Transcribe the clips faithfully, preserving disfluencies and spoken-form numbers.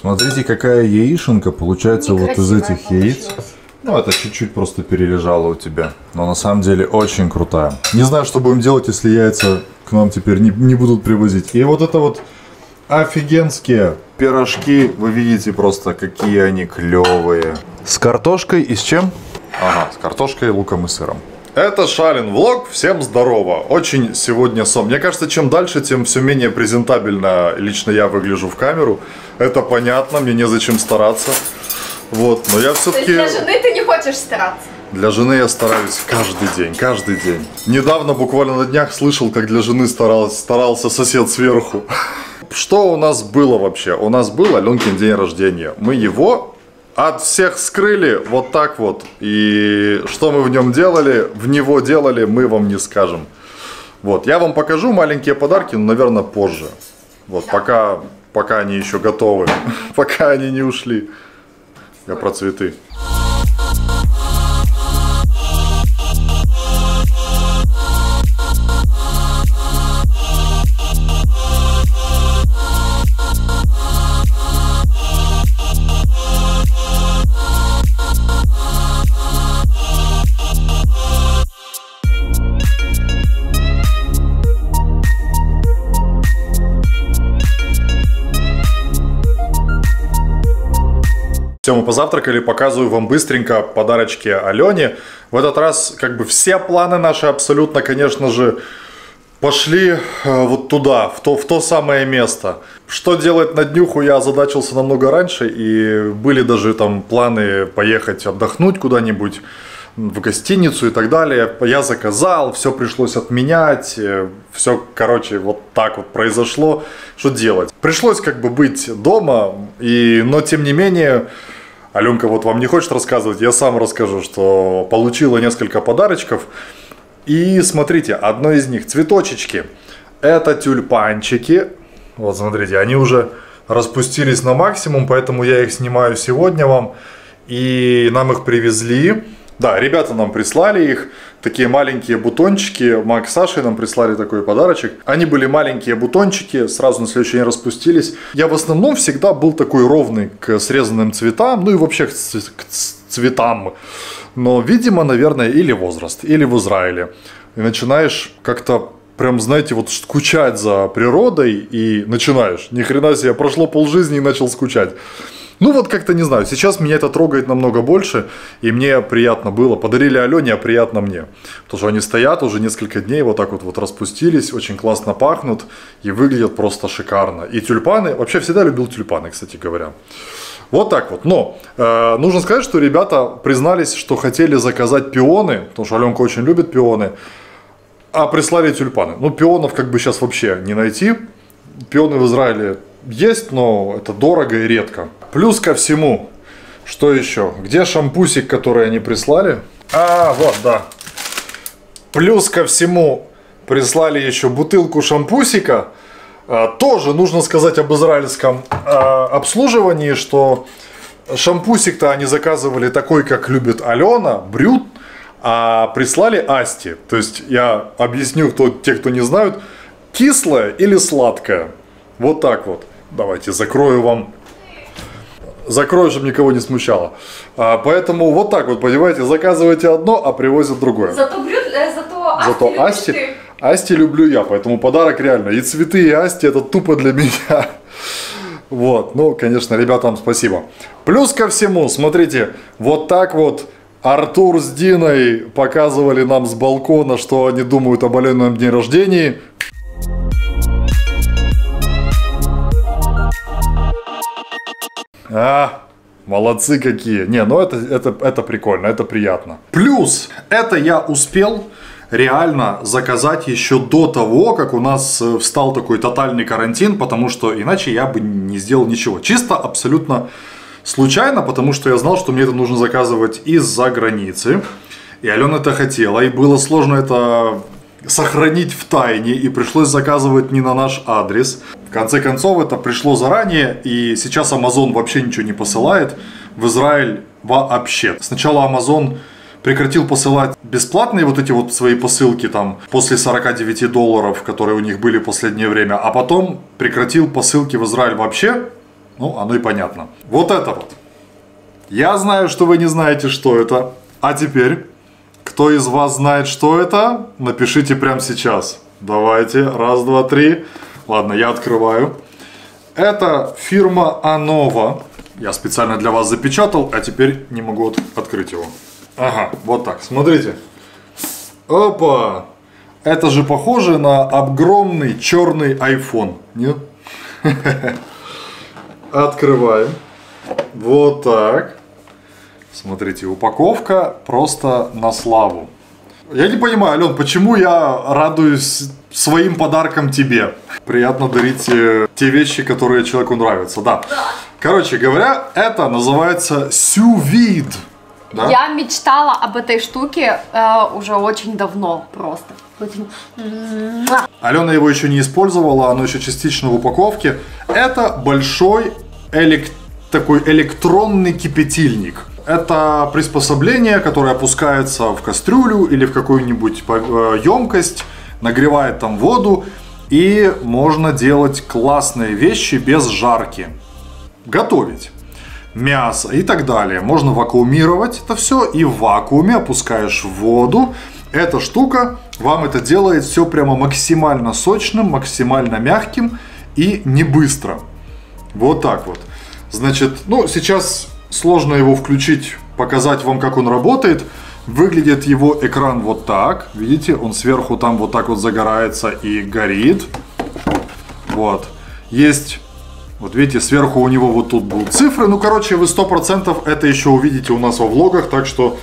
Смотрите, какая яишенка получается вот из этих яиц. Ну, это чуть-чуть просто перележало у тебя. Но на самом деле очень крутая. Не знаю, что будем делать, если яйца к нам теперь не, не будут привозить. И вот это вот офигенские пирожки. Вы видите просто, какие они клевые. С картошкой и с чем? Ага, с картошкой, луком и сыром. Это Шалин влог, всем здорово. Очень сегодня сон. Мне кажется, чем дальше, тем все менее презентабельно лично я выгляжу в камеру. Это понятно, мне незачем стараться. Вот, но я все-таки... Для жены ты не хочешь стараться? Для жены я стараюсь каждый день, каждый день. Недавно, буквально на днях, слышал, как для жены старался, старался сосед сверху. Что у нас было вообще? У нас был Аленкин день рождения. Мы его... От всех скрыли вот так вот. И что мы в нем делали, в него делали, мы вам не скажем. Вот, я вам покажу маленькие подарки, но, наверное, позже. Вот, да. пока, пока они еще готовы, пока они не ушли. Я про цветы. Все, мы позавтракали, показываю вам быстренько подарочки Алене. В этот раз как бы все планы наши абсолютно, конечно же, пошли вот туда, в то, в то самое место. Что делать на днюху, я озадачился намного раньше, и были даже там планы поехать отдохнуть куда-нибудь, в гостиницу и так далее. Я заказал, все пришлось отменять, все, короче, вот так вот произошло. Что делать? Пришлось как бы быть дома, и, но тем не менее, Аленка вот вам не хочет рассказывать, я сам расскажу, что получила несколько подарочков. И смотрите, одно из них, цветочечки, это тюльпанчики. Вот смотрите, они уже распустились на максимум, поэтому я их снимаю сегодня вам. И нам их привезли. Да, ребята нам прислали их, такие маленькие бутончики, Макс с Сашей нам прислали такой подарочек. Они были маленькие бутончики, сразу на следующий день распустились. Я в основном всегда был такой ровный к срезанным цветам, ну и вообще к цветам. Но, видимо, наверное, или возраст, или в Израиле. И начинаешь как-то прям, знаете, вот скучать за природой и начинаешь. Ни хрена себе, прошло полжизни и начал скучать. Ну вот как-то не знаю, сейчас меня это трогает намного больше, и мне приятно было. Подарили Алене, а приятно мне. Потому что они стоят уже несколько дней, вот так вот, вот распустились, очень классно пахнут и выглядят просто шикарно. И тюльпаны, вообще всегда любил тюльпаны, кстати говоря. Вот так вот. Но э, нужно сказать, что ребята признались, что хотели заказать пионы, потому что Аленка очень любит пионы, а прислали тюльпаны. Ну пионов как бы сейчас вообще не найти, пионы в Израиле... Есть, но это дорого и редко. Плюс ко всему, что еще? Где шампусик, который они прислали? А, вот, да. Плюс ко всему прислали еще бутылку шампусика. А, тоже нужно сказать об израильском а, обслуживании, что шампусик-то они заказывали такой, как любит Алена, брют, а прислали асти. То есть я объясню, кто, те, кто не знают, кислое или сладкое. Вот так вот. Давайте закрою вам. Закрою, чтобы никого не смущало. А, поэтому вот так вот, понимаете, заказываете одно, а привозят другое. Зато, брю... Зато, асти, Зато асти, асти люблю я, поэтому подарок реально. И цветы, и асти, это тупо для меня. Вот, ну, конечно, ребятам спасибо. Плюс ко всему, смотрите, вот так вот Артур с Диной показывали нам с балкона, что они думают об Аленовом дне рождения. А, молодцы какие. Не, ну это, это, это прикольно, это приятно. Плюс, это я успел реально заказать еще до того, как у нас встал такой тотальный карантин, потому что иначе я бы не сделал ничего. Чисто абсолютно случайно, потому что я знал, что мне это нужно заказывать из-за границы. И Алена это хотела, и было сложно это сохранить в тайне, и пришлось заказывать не на наш адрес. В конце концов, это пришло заранее, и сейчас Amazon вообще ничего не посылает в Израиль вообще. Сначала Amazon прекратил посылать бесплатные вот эти вот свои посылки там после сорока девяти долларов, которые у них были в последнее время, а потом прекратил посылки в Израиль вообще. Ну, оно и понятно. Вот это вот. Я знаю, что вы не знаете, что это. А теперь, кто из вас знает, что это, напишите прямо сейчас. Давайте. Раз, два, три. Ладно, я открываю. Это фирма Анова. Я специально для вас запечатал, а теперь не могу от- открыть его. Ага, вот так, смотрите. Опа! Это же похоже на огромный черный iPhone, нет? Открываем. Вот так. Смотрите, упаковка просто на славу. Я не понимаю, Ален, почему я радуюсь своим подарком тебе? Приятно дарить те вещи, которые человеку нравятся, да. Короче говоря, это называется Сювид. Да? Я мечтала об этой штуке э, уже очень давно просто. Алена его еще не использовала, оно еще частично в упаковке. Это большой элек... такой электронный кипятильник. Это приспособление, которое опускается в кастрюлю или в какую-нибудь емкость, нагревает там воду, и можно делать классные вещи без жарки. Готовить мясо и так далее. Можно вакуумировать это все, и в вакууме опускаешь в воду. Эта штука вам это делает все прямо максимально сочным, максимально мягким и не быстро. Вот так вот. Значит, ну сейчас сложно его включить, показать вам, как он работает. Выглядит его экран вот так. Видите, он сверху там вот так вот загорается и горит. Вот. Есть... Вот видите, сверху у него вот тут будут цифры. Ну, короче, вы сто процентов это еще увидите у нас во влогах. Так что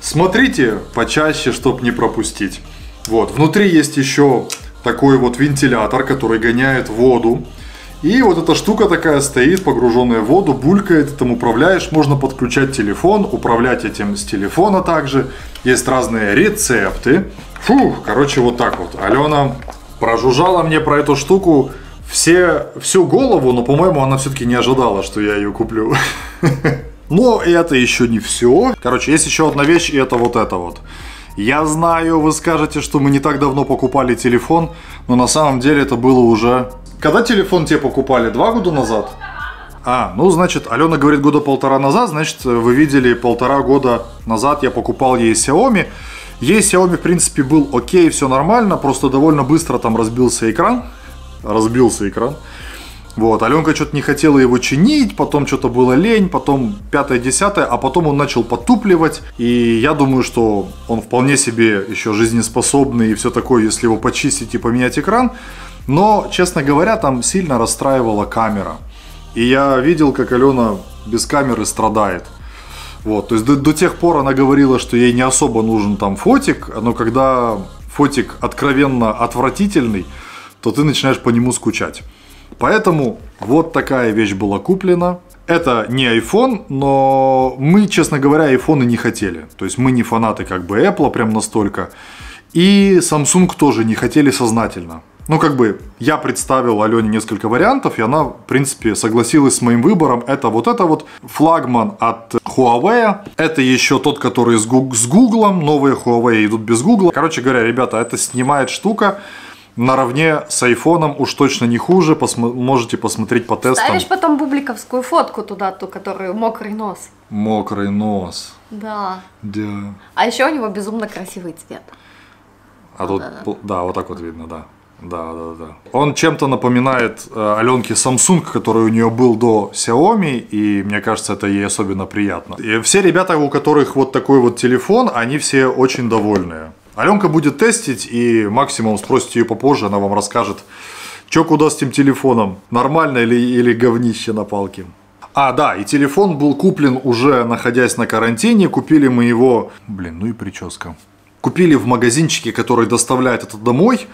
смотрите почаще, чтобы не пропустить. Вот. Внутри есть еще такой вот вентилятор, который гоняет воду. И вот эта штука такая стоит, погруженная в воду, булькает, ты там управляешь. Можно подключать телефон, управлять этим с телефона также. Есть разные рецепты. Фух, короче, вот так вот. Алена прожужжала мне про эту штуку. Все, всю голову, но, по-моему, она все-таки не ожидала, что я ее куплю. Но это еще не все. Короче, есть еще одна вещь, и это вот это вот. Я знаю, вы скажете, что мы не так давно покупали телефон, но на самом деле это было уже... Когда телефон тебе покупали? Два года назад? А, ну, значит, Алена говорит года полтора назад, значит, вы видели, полтора года назад я покупал ей Xiaomi. Ей Xiaomi, в принципе, был окей, все нормально, просто довольно быстро там разбился экран. Разбился экран. Вот. Аленка что-то не хотела его чинить, потом что-то было лень, потом пятое-десятое, а потом он начал потупливать. И я думаю, что он вполне себе еще жизнеспособный и все такое, если его почистить и поменять экран. Но, честно говоря, там сильно расстраивала камера. И я видел, как Алена без камеры страдает. Вот. То есть до, до тех пор она говорила, что ей не особо нужен там фотик, но когда фотик откровенно отвратительный, то ты начинаешь по нему скучать. Поэтому вот такая вещь была куплена. Это не iPhone, но мы, честно говоря, iPhone не хотели. То есть мы не фанаты как бы Apple прям настолько. И Samsung тоже не хотели сознательно. Ну как бы я представил Алене несколько вариантов, и она в принципе согласилась с моим выбором. Это вот это вот флагман от Huawei. Это еще тот, который с Google. Новые Huawei идут без Google. Короче говоря, ребята, это снимает штука. Наравне с айфоном уж точно не хуже. Посмо- можете посмотреть по тестам. Ставишь потом бубликовскую фотку туда, ту, которую мокрый нос. Мокрый нос. Да. Да. А еще у него безумно красивый цвет. А вот тут, да, да. да, вот так вот видно, да. Да, да, да. Он чем-то напоминает э, Аленке Samsung, который у нее был до Xiaomi, и мне кажется, это ей особенно приятно. И все ребята, у которых вот такой вот телефон, они все очень довольные. Аленка будет тестить, и максимум спросите ее попозже, она вам расскажет, что куда с этим телефоном, нормально ли или говнище на палке. А, да, и телефон был куплен уже находясь на карантине, купили мы его, блин, ну и прическа. Купили в магазинчике, который доставляет это домой.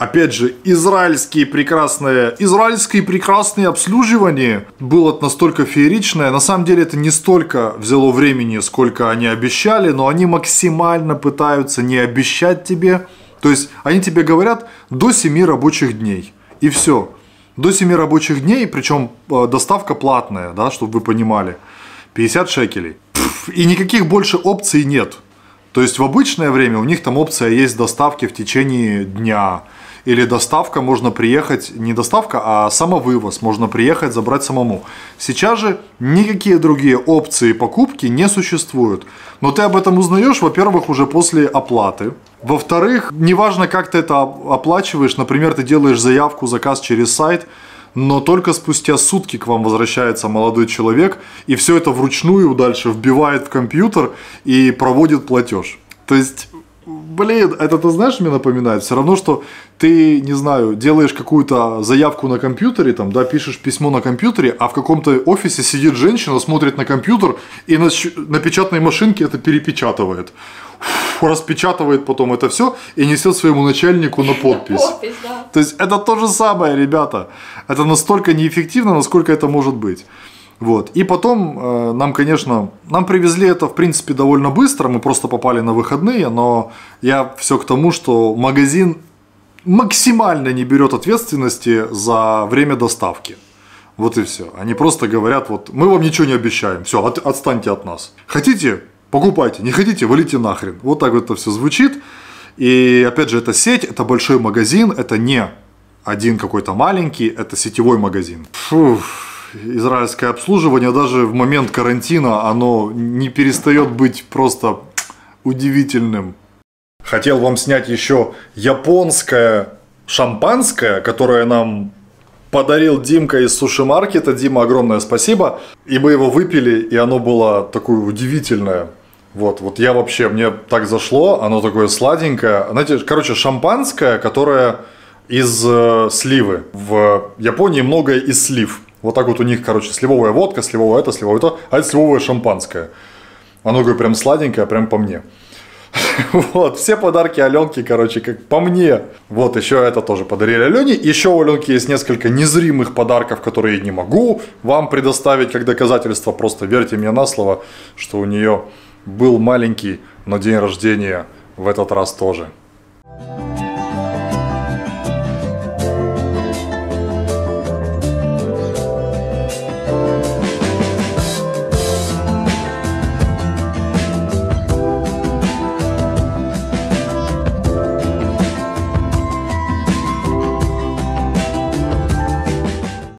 Опять же, израильские прекрасные, израильские прекрасные обслуживание было настолько фееричное. На самом деле это не столько взяло времени, сколько они обещали, но они максимально пытаются не обещать тебе, То есть они тебе говорят до семи рабочих дней. И все. До семи рабочих дней, причем доставка платная, да, чтобы вы понимали. пятьдесят шекелей. И никаких больше опций нет. То есть в обычное время у них там опция есть доставки в течение дня. Или доставка, можно приехать, не доставка, а самовывоз, можно приехать, забрать самому. Сейчас же никакие другие опции покупки не существуют. Но ты об этом узнаешь, во-первых, уже после оплаты. Во-вторых, неважно, как ты это оплачиваешь, например, ты делаешь заявку, заказ через сайт, но только спустя сутки к вам возвращается молодой человек и все это вручную дальше вбивает в компьютер и проводит платеж. То есть... Блин, это, ты знаешь, мне напоминает, все равно, что ты, не знаю, делаешь какую-то заявку на компьютере, там, да, пишешь письмо на компьютере, а в каком-то офисе сидит женщина, смотрит на компьютер и на, на печатной машинке это перепечатывает. Фу, распечатывает потом это все и несет своему начальнику на подпись. Подпись, да. То есть это то же самое, ребята. Это настолько неэффективно, насколько это может быть. Вот. И потом э, нам, конечно, нам привезли это, в принципе, довольно быстро, мы просто попали на выходные, но я все к тому, что магазин максимально не берет ответственности за время доставки. Вот и все. Они просто говорят, вот, мы вам ничего не обещаем, все, от, отстаньте от нас. Хотите, покупайте, не хотите, валите нахрен. Вот так вот это все звучит. И, опять же, это сеть, это большой магазин, это не один какой-то маленький, это сетевой магазин. Фу. Израильское обслуживание даже в момент карантина, оно не перестает быть просто удивительным. Хотел вам снять еще японское шампанское, которое нам подарил Димка из суши-маркета. Дима, огромное спасибо. И мы его выпили, и оно было такое удивительное. Вот, вот я вообще, мне так зашло, оно такое сладенькое. Знаете, короче, шампанское, которое из э, сливы. В Японии многое из слив. Вот так вот у них, короче, сливовая водка, сливовая это, сливовая это, а это сливовое шампанское. Оно, говорю, прям сладенькое, прям по мне. Вот, все подарки Аленке, короче, как по мне. Вот, еще это тоже подарили Алене. Еще у Аленки есть несколько незримых подарков, которые я не могу вам предоставить как доказательство. Просто верьте мне на слово, что у нее был маленький, но день рождения в этот раз тоже.